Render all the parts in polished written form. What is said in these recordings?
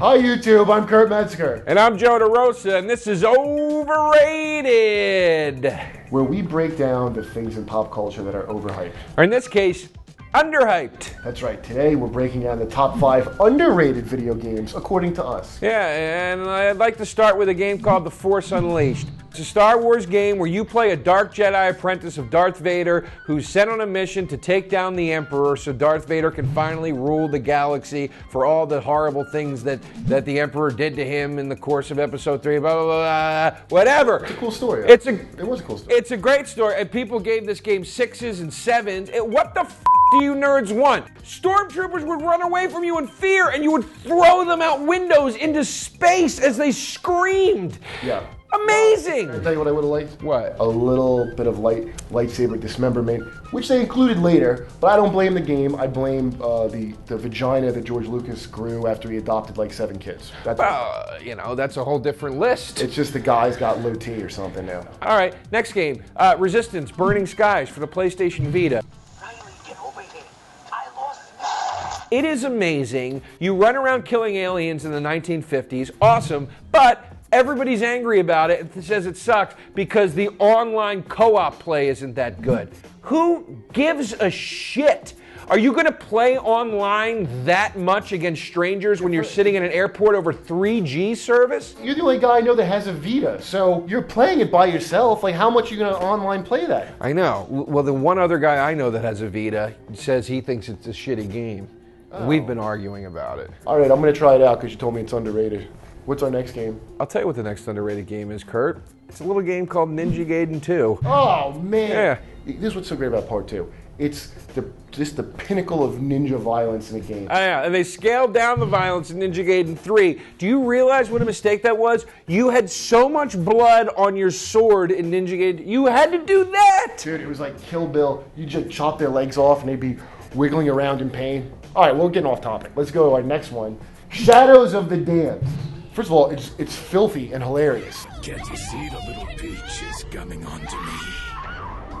Hi YouTube, I'm Kurt Metzger. And I'm Joe DeRosa, and this is Overrated, where we break down the things in pop culture that are overhyped. Or in this case, underhyped. That's right. Today we're breaking down the top 5 underrated video games according to us. Yeah, and I'd like to start with a game called The Force Unleashed. It's a Star Wars game where you play a dark Jedi apprentice of Darth Vader who's sent on a mission to take down the Emperor so Darth Vader can finally rule the galaxy for all the horrible things that the Emperor did to him in the course of Episode 3, blah, blah, blah, blah, whatever. It's a cool story. It was a cool story. It's a great story, and people gave this game 6s and 7s. What the f***? Do you nerds want? Stormtroopers would run away from you in fear, and you would throw them out windows into space as they screamed. Yeah. Amazing! Can I tell you what I would have liked? What? A little bit of lightsaber dismemberment, which they included later, but I don't blame the game. I blame the vagina that George Lucas grew after he adopted like 7 kids. You know, that's a whole different list. It's just the guy's got low T or something now. All right, next game. Resistance: Burning Skies for the PlayStation Vita. It is amazing. You run around killing aliens in the 1950s. Awesome. But everybody's angry about it and says it sucks because the online co-op play isn't that good. Who gives a shit? Are you going to play online that much against strangers when you're sitting in an airport over 3G service? You're the only guy I know that has a Vita, so you're playing it by yourself. Like, how much are you going to online play that? I know. Well, the one other guy I know that has a Vita says he thinks it's a shitty game. Oh. We've been arguing about it. All right, I'm going to try it out because you told me it's underrated. What's our next game? I'll tell you what the next underrated game is, Kurt. It's a little game called Ninja Gaiden 2. Oh, man. Yeah. This is what's so great about Part 2. It's just the pinnacle of ninja violence in a game. Yeah, and they scaled down the violence in Ninja Gaiden 3. Do you realize what a mistake that was? You had so much blood on your sword in Ninja Gaiden. You had to do that! Dude, it was like Kill Bill. You just chop their legs off and they'd be wiggling around in pain. All right, we're getting off topic. Let's go to our next one. Shadows of the Damned. First of all, it's filthy and hilarious. Can't you see the little peach is coming onto me?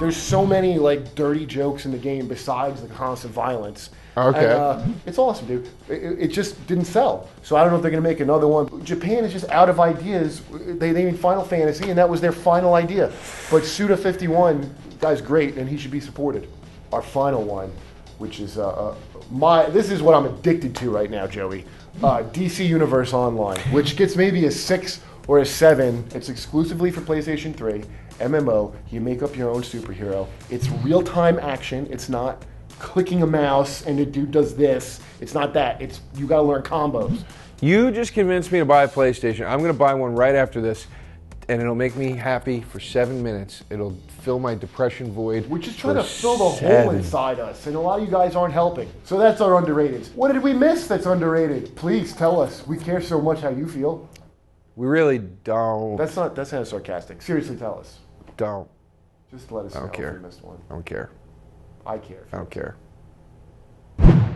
There's so many like dirty jokes in the game besides the constant violence. Okay. And, it's awesome, dude. It just didn't sell. So I don't know if they're going to make another one. Japan is just out of ideas. They made Final Fantasy, and that was their final idea. But Suda51, guy's great, and he should be supported. Our final one, which is this is what I'm addicted to right now, Joey. DC Universe Online, which gets maybe a 6 or a 7. It's exclusively for PlayStation 3. MMO. You make up your own superhero. It's real-time action. It's not clicking a mouse and the dude does this. It's not that. It's you gotta learn combos. You just convinced me to buy a PlayStation. I'm gonna buy one right after this, and it'll make me happy for 7 minutes. It'll fill my depression void. We're just trying to fill the hole inside us, and a lot of you guys aren't helping. So that's our underrated. What did we miss that's underrated? Please tell us. We care so much how you feel. We really don't. That's not sarcastic. Seriously, tell us. Don't. Just let us know if we missed one. I don't care. I care. I don't care.